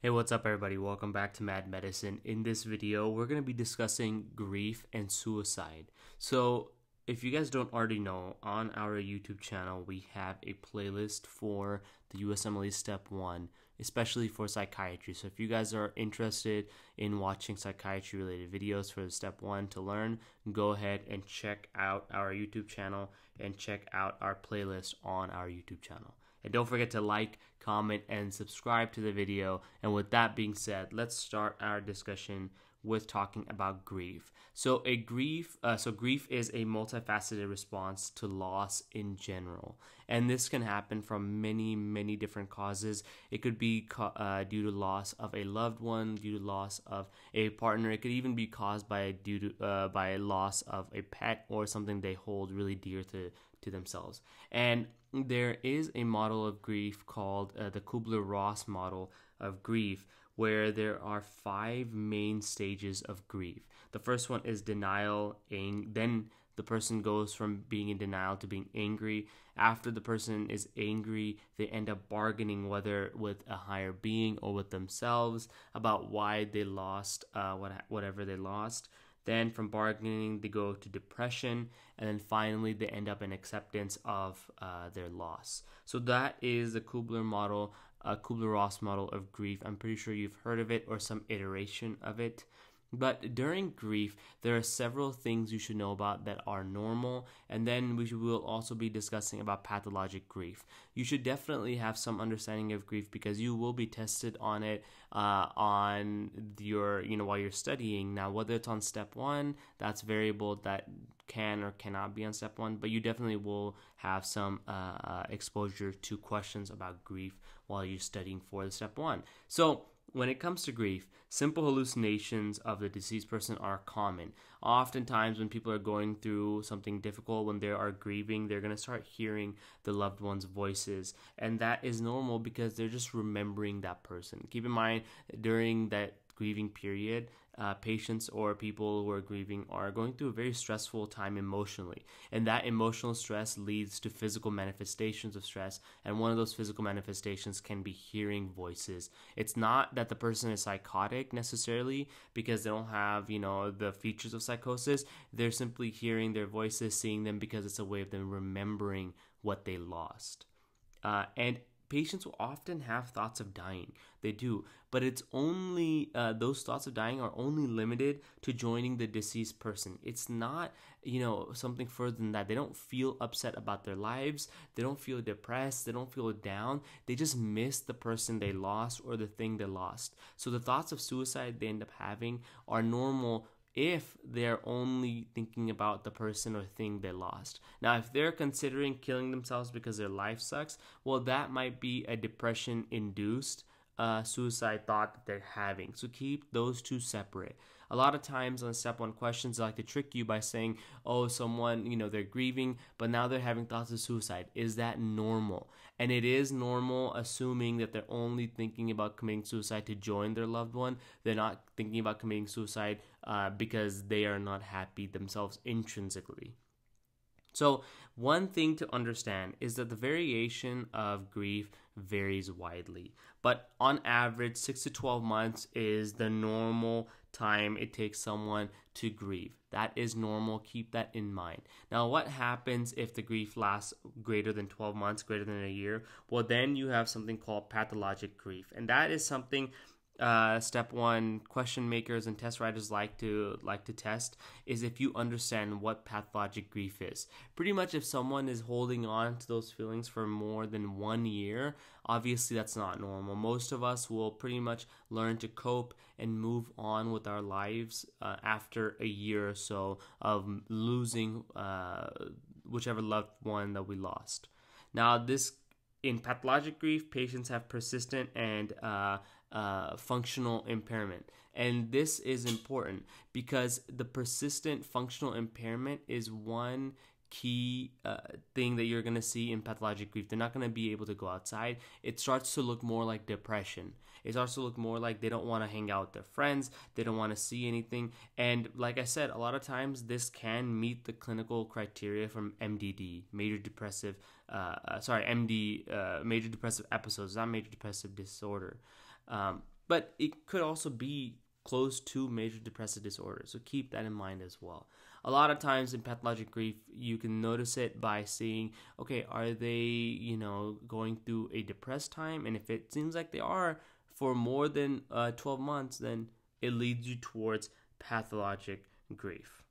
Hey, what's up everybody? Welcome back to Mad Medicine. In this video, we're going to be discussing grief and suicide. So if you guys don't already know, on our YouTube channel, we have a playlist for the USMLE Step 1, especially for psychiatry. So if you guys are interested in watching psychiatry related videos for the Step 1 to learn, go ahead and check out our YouTube channel and check out our playlist on our YouTube channel. And don't forget to like, comment, and subscribe to the video. And with that being said, let's start our discussion with talking about grief. So grief is a multifaceted response to loss in general. And this can happen from many, many different causes. It could be due to loss of a loved one, due to loss of a partner. It could even be caused by loss of a pet or something they hold really dear to themselves. And there is a model of grief called the Kubler-Ross model of grief, where there are 5 main stages of grief. The first one is denial. Then the person goes from being in denial to being angry. After the person is angry, they end up bargaining, whether with a higher being or with themselves, about why they lost whatever they lost. Then from bargaining, they go to depression, and then finally they end up in acceptance of their loss. So that is the Kubler-Ross model of grief. I'm pretty sure you've heard of it or some iteration of it. But during grief, there are several things you should know about that are normal, and then we will also be discussing about pathologic grief. You should definitely have some understanding of grief because you will be tested on it on your, while you're studying. Now, whether it's on Step 1, that's variable, that can or cannot be on Step 1, but you definitely will have some exposure to questions about grief while you're studying for the Step 1. So when it comes to grief, simple hallucinations of the deceased person are common. Oftentimes when people are going through something difficult, when they are grieving, they're going to start hearing the loved one's voices. And that is normal because they're just remembering that person. Keep in mind, during that grieving period, patients or people who are grieving are going through a very stressful time emotionally, and that emotional stress leads to physical manifestations of stress, and one of those physical manifestations can be hearing voices. It's not that the person is psychotic necessarily because they don't have the features of psychosis. They're simply hearing their voices, seeing them, because it's a way of them remembering what they lost. And patients will often have thoughts of dying. They do, but it's only those thoughts of dying are only limited to joining the deceased person. It's not, something further than that. They don't feel upset about their lives. They don't feel depressed. They don't feel down. They just miss the person they lost or the thing they lost. So the thoughts of suicide they end up having are normal if they're only thinking about the person or thing they lost. Now, if they're considering killing themselves because their life sucks, well, that might be a depression-induced suicide thought that they're having. So keep those two separate. A lot of times on Step 1 questions, they like to trick you by saying, oh, someone, they're grieving, but now they're having thoughts of suicide. Is that normal? And it is normal, assuming that they're only thinking about committing suicide to join their loved one. They're not thinking about committing suicide because they are not happy themselves intrinsically. So one thing to understand is that the variation of grief varies widely, but on average, 6 to 12 months is the normal time it takes someone to grieve. That is normal. Keep that in mind. Now, what happens if the grief lasts greater than 12 months, greater than a year? Well, then you have something called pathologic grief, and that is something Step 1 question makers and test writers like to test, is if you understand what pathologic grief is. Pretty much, if someone is holding on to those feelings for more than 1 year, obviously that's not normal. Most of us will pretty much learn to cope and move on with our lives after a year or so of losing whichever loved one that we lost. Now, in pathologic grief, patients have persistent and functional impairment. And this is important because the persistent functional impairment is one key thing that you're going to see in pathologic grief. They're not going to be able to go outside. It starts to look more like depression. It starts to look more like they don't want to hang out with their friends. They don't want to see anything. And like I said, a lot of times this can meet the clinical criteria from MDD, major depressive episodes, not major depressive disorder. but it could also be close to major depressive disorder, so keep that in mind as well. A lot of times in pathologic grief, you can notice it by seeing, okay, are they, going through a depressed time? And if it seems like they are for more than 12 months, then it leads you towards pathologic grief.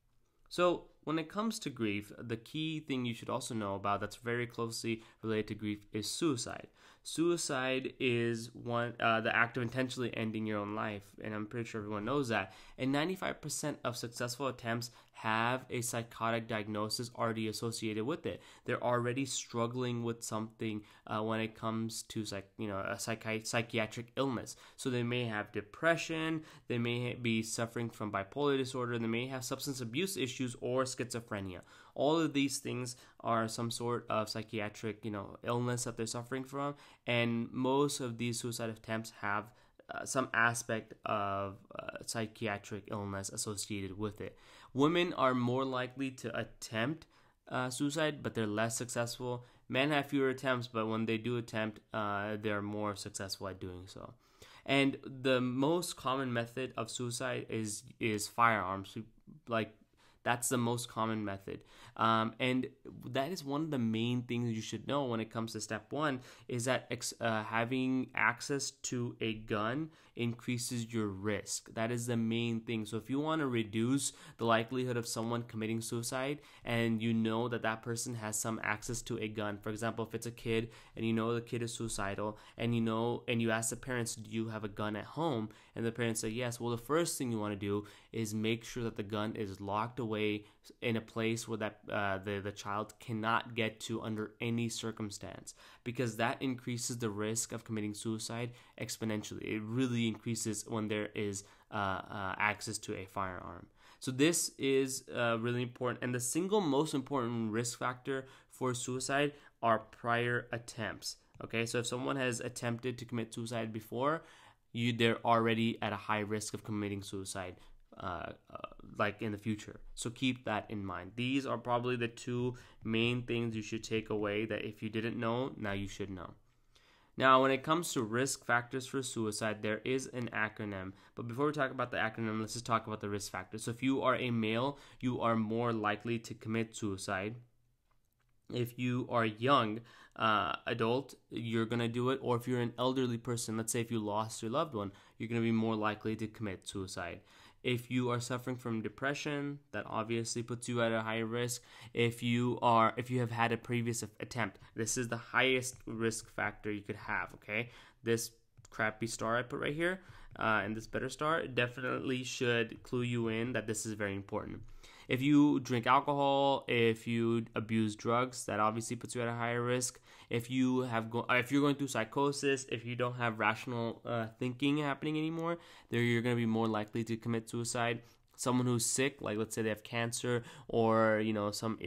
So when it comes to grief, the key thing you should also know about that's very closely related to grief is suicide. Suicide is the act of intentionally ending your own life, and I'm pretty sure everyone knows that. And 95% of successful attempts have a psychotic diagnosis already associated with it. They're already struggling with something when it comes to a psychiatric illness. So they may have depression, they may be suffering from bipolar disorder, they may have substance abuse issues or schizophrenia. All of these things are some sort of psychiatric, illness that they're suffering from, and most of these suicide attempts have some aspect of psychiatric illness associated with it. Women are more likely to attempt suicide, but they're less successful. Men have fewer attempts, but when they do attempt, they're more successful at doing so. And the most common method of suicide is firearms. That's the most common method. And that is one of the main things you should know when it comes to step one, is that having access to a gun increases your risk. That is the main thing. So if you want to reduce the likelihood of someone committing suicide and you know that that person has some access to a gun, for example, if it's a kid and you know the kid is suicidal and you ask the parents, do you have a gun at home? And the parents say yes. Well, the first thing you want to do is make sure that the gun is locked away in a place where that the child cannot get to under any circumstance, because that increases the risk of committing suicide exponentially. It really increases when there is access to a firearm. So this is really important. And the single most important risk factor for suicide are prior attempts. Okay, so if someone has attempted to commit suicide before, they're already at a high risk of committing suicide in the future. So keep that in mind. These are probably the two main things you should take away that if you didn't know, now you should know. Now, when it comes to risk factors for suicide, there is an acronym. But before we talk about the acronym, let's just talk about the risk factors. So if you are a male, you are more likely to commit suicide. If you are young, adult, you're going to do it. Or if you're an elderly person, let's say if you lost your loved one, you're going to be more likely to commit suicide. If you are suffering from depression, that obviously puts you at a higher risk. If you have had a previous attempt, this is the highest risk factor you could have, okay? This crappy star I put right here and this better star definitely should clue you in that this is very important. If you drink alcohol, if you abuse drugs, that obviously puts you at a higher risk. If you have if you're going through psychosis, if you don't have rational thinking happening anymore, there you're going to be more likely to commit suicide. Someone who's sick, like let's say they have cancer or some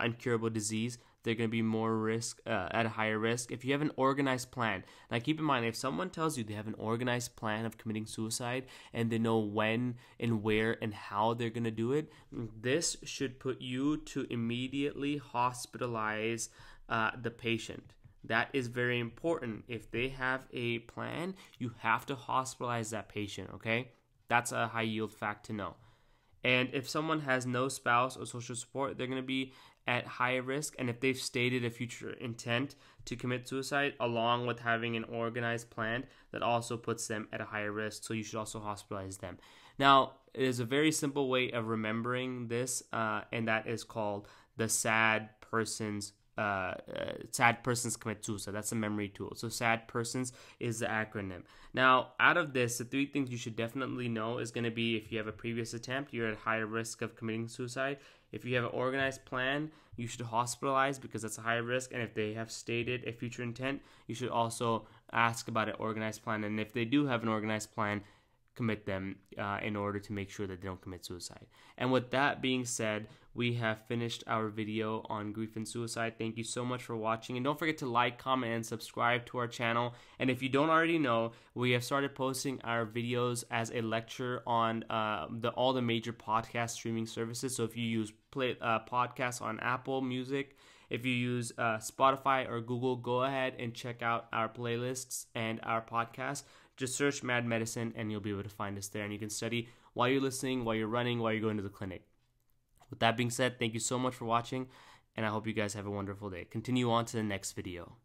incurable disease, they're going to be more at a higher risk. If you have an organized plan, now keep in mind, if someone tells you they have an organized plan of committing suicide and they know when and where and how they're going to do it, this should put you to immediately hospitalize the patient. That is very important. If they have a plan, you have to hospitalize that patient, okay? That's a high yield fact to know. And if someone has no spouse or social support, they're going to be at higher risk. And if they've stated a future intent to commit suicide along with having an organized plan, that also puts them at a higher risk. So you should also hospitalize them. Now, it is a very simple way of remembering this, and that is called the sad persons commit suicide. That's a memory tool. So sad persons is the acronym. Now, out of this, the three things you should definitely know is going to be if you have a previous attempt, you're at higher risk of committing suicide. If you have an organized plan, you should hospitalize because that's a higher risk. And if they have stated a future intent, you should also ask about an organized plan. And if they do have an organized plan, commit them in order to make sure that they don't commit suicide. And with that being said, we have finished our video on grief and suicide. Thank you so much for watching, and don't forget to like, comment, and subscribe to our channel. And if you don't already know, we have started posting our videos as a lecture on all the major podcast streaming services. So if you use podcasts on Apple Music, if you use Spotify or Google, go ahead and check out our playlists and our podcast. Just search MadMedicine and you'll be able to find us there, and you can study while you're listening, while you're running, while you're going to the clinic. With that being said, thank you so much for watching, and I hope you guys have a wonderful day. Continue on to the next video.